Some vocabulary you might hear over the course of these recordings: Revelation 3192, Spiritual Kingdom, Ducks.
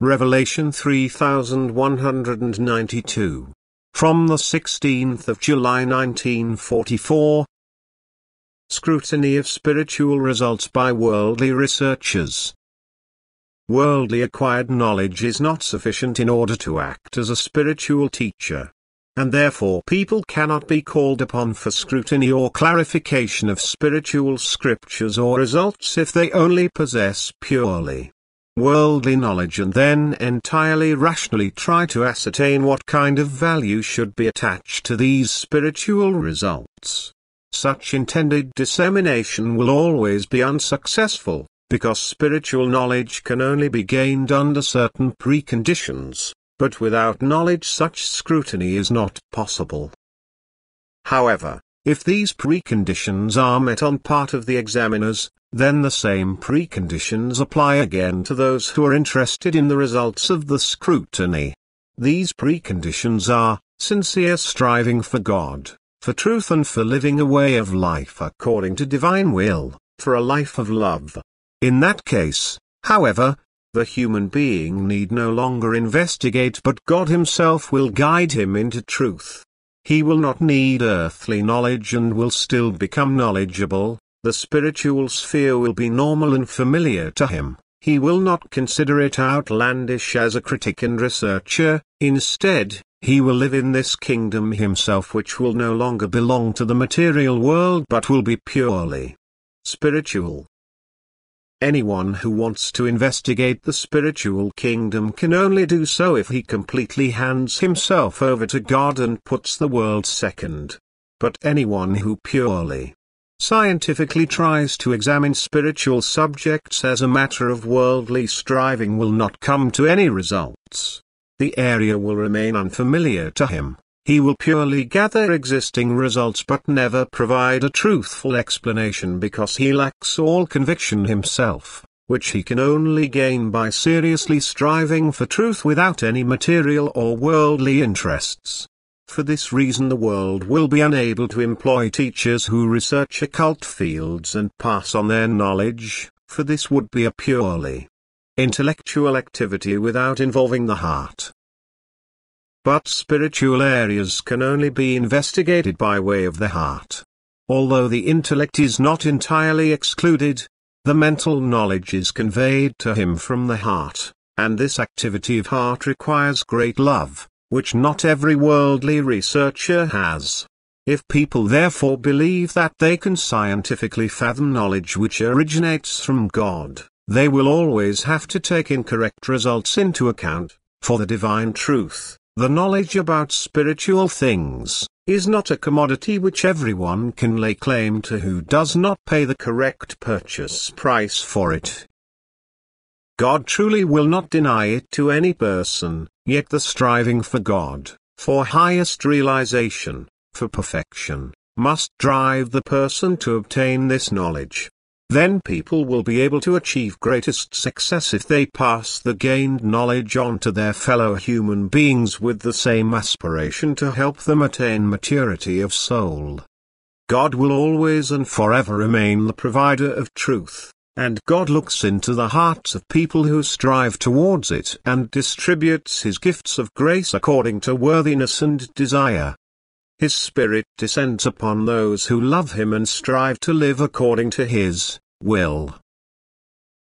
Revelation 3192. From the 16th of July 1944. Scrutiny of spiritual results by worldly researchers. Worldly acquired knowledge is not sufficient in order to act as a spiritual teacher, and therefore people cannot be called upon for scrutiny or clarification of spiritual scriptures or results if they only possess purely worldly knowledge and then entirely rationally try to ascertain what kind of value should be attached to these spiritual results. Such intended dissemination will always be unsuccessful, because spiritual knowledge can only be gained under certain preconditions, but without knowledge such scrutiny is not possible. However, if these preconditions are met on part of the examiners, then the same preconditions apply again to those who are interested in the results of the scrutiny. These preconditions are sincere striving for God, for truth and for living a way of life according to divine will, for a life of love. In that case, however, the human being need no longer investigate, but God himself will guide him into truth. He will not need earthly knowledge and will still become knowledgeable. The spiritual sphere will be normal and familiar to him. He will not consider it outlandish as a critic and researcher. Instead, he will live in this kingdom himself, which will no longer belong to the material world but will be purely spiritual. Anyone who wants to investigate the spiritual kingdom can only do so if he completely hands himself over to God and puts the world second. But anyone who purely scientifically tries to examine spiritual subjects as a matter of worldly striving will not come to any results. The area will remain unfamiliar to him. He will purely gather existing results but never provide a truthful explanation, because he lacks all conviction himself, which he can only gain by seriously striving for truth without any material or worldly interests. For this reason the world will be unable to employ teachers who research occult fields and pass on their knowledge, for this would be a purely intellectual activity without involving the heart. But spiritual areas can only be investigated by way of the heart. Although the intellect is not entirely excluded, the mental knowledge is conveyed to him from the heart, and this activity of heart requires great love, which not every worldly researcher has. If people therefore believe that they can scientifically fathom knowledge which originates from God, they will always have to take incorrect results into account, for the divine truth, the knowledge about spiritual things, is not a commodity which everyone can lay claim to who does not pay the correct purchase price for it. God truly will not deny it to any person. Yet the striving for God, for highest realization, for perfection, must drive the person to obtain this knowledge. Then people will be able to achieve greatest success if they pass the gained knowledge on to their fellow human beings with the same aspiration to help them attain maturity of soul. God will always and forever remain the provider of truth, and God looks into the hearts of people who strive towards it and distributes his gifts of grace according to worthiness and desire. His Spirit descends upon those who love him and strive to live according to his will.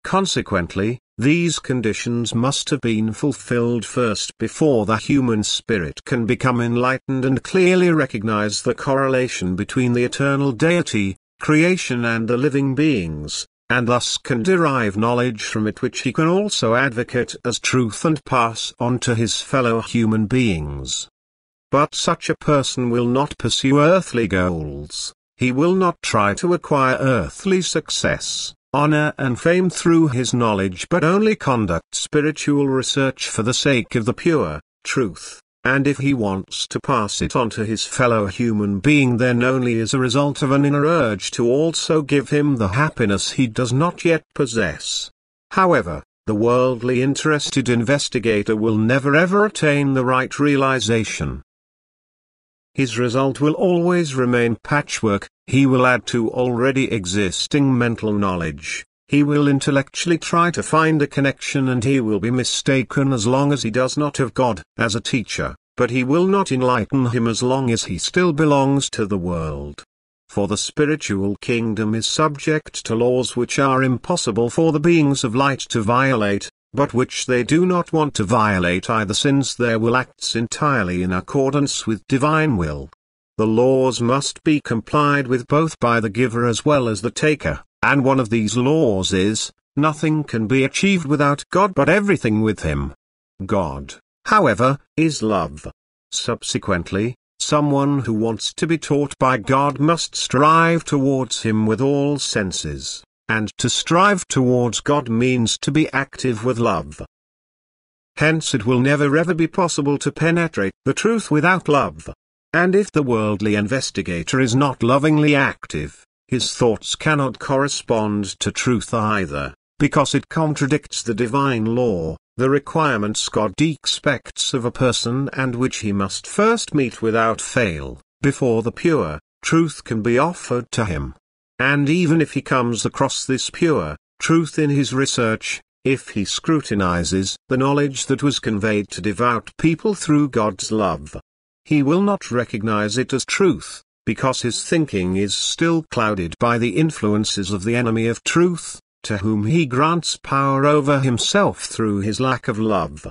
Consequently, these conditions must have been fulfilled first before the human spirit can become enlightened and clearly recognize the correlation between the eternal deity, creation and the living beings, and thus can derive knowledge from it which he can also advocate as truth and pass on to his fellow human beings. But such a person will not pursue earthly goals, he will not try to acquire earthly success, honor and fame through his knowledge, but only conduct spiritual research for the sake of the pure truth, and if he wants to pass it on to his fellow human being then only as a result of an inner urge to also give him the happiness he does not yet possess. However, the worldly interested investigator will never ever attain the right realization. His result will always remain patchwork. He will add to already existing mental knowledge. He will intellectually try to find a connection, and he will be mistaken as long as he does not have God as a teacher, but he will not enlighten him as long as he still belongs to the world. For the spiritual kingdom is subject to laws which are impossible for the beings of light to violate, but which they do not want to violate either, since their will acts entirely in accordance with divine will. The laws must be complied with both by the giver as well as the taker. And one of these laws is, nothing can be achieved without God, but everything with him. God, however, is love. Subsequently, someone who wants to be taught by God must strive towards him with all senses, and to strive towards God means to be active with love. Hence it will never ever be possible to penetrate the truth without love. And if the worldly investigator is not lovingly active, his thoughts cannot correspond to truth either, because it contradicts the divine law, the requirements God expects of a person and which he must first meet without fail, before the pure truth can be offered to him. And even if he comes across this pure truth in his research, if he scrutinizes the knowledge that was conveyed to devout people through God's love, he will not recognize it as truth, because his thinking is still clouded by the influences of the enemy of truth, to whom he grants power over himself through his lack of love.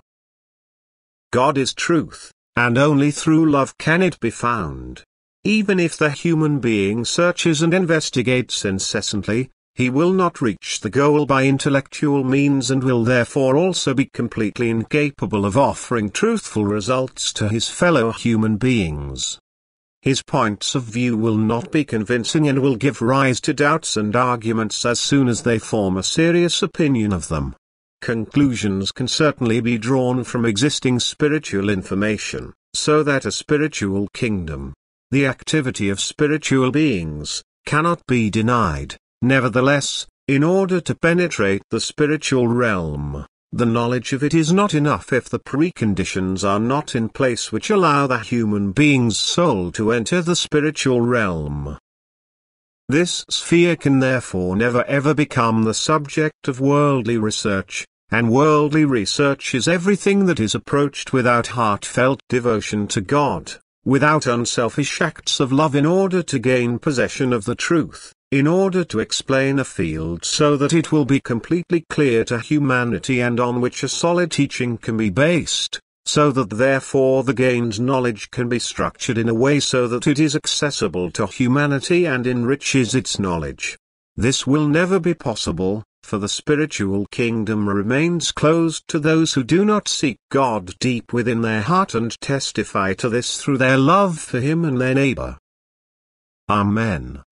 God is truth, and only through love can it be found. Even if the human being searches and investigates incessantly, he will not reach the goal by intellectual means, and will therefore also be completely incapable of offering truthful results to his fellow human beings. His points of view will not be convincing and will give rise to doubts and arguments as soon as they form a serious opinion of them. Conclusions can certainly be drawn from existing spiritual information, so that a spiritual kingdom, the activity of spiritual beings, cannot be denied. Nevertheless, in order to penetrate the spiritual realm, the knowledge of it is not enough if the preconditions are not in place which allow the human being's soul to enter the spiritual realm. This sphere can therefore never ever become the subject of worldly research, and worldly research is everything that is approached without heartfelt devotion to God, without unselfish acts of love in order to gain possession of the truth, in order to explain a field so that it will be completely clear to humanity and on which a solid teaching can be based, so that therefore the gained knowledge can be structured in a way so that it is accessible to humanity and enriches its knowledge. This will never be possible, for the spiritual kingdom remains closed to those who do not seek God deep within their heart and testify to this through their love for Him and their neighbor. Amen.